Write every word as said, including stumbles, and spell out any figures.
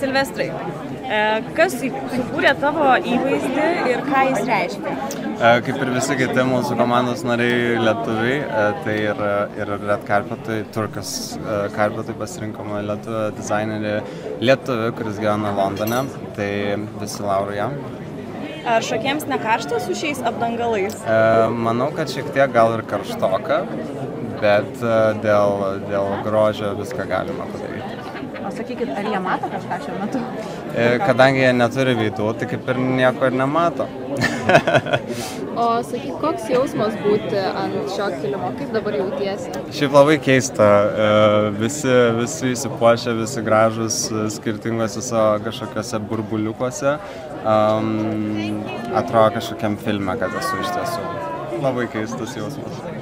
Silvestrai, kas sukūrė tavo įvaizdį ir ką jis reiškia? Kaip ir visi kiti mūsų komandos nariai lietuviai, tai ir, ir Red Carpetui, Turkas Carpetui pasirinkome lietuvių dizainerį, lietuvių, kuris gyvena Londone, tai visi lauru jam. Ar šokiems nekaršta su šiais apdangalais? Manau, kad šiek tiek gal ir karštoka, bet dėl, dėl grožio viską galima padaryti. O sakykit, ar jie mato kažką šiuo metu? Kadangi jie neturi veidų, tai kaip ir nieko ir nemato. O sakyk, koks jausmas būti ant šio kilimo? Kaip dabar jautiesi? Šiaip labai keista. Visi, visi įsipuošia, visi gražus, skirtingose savo kažkokiuose burbuliukuose. Um, atrodo kažkokiam filme, kad esu iš tiesų. Labai keistas jausmas.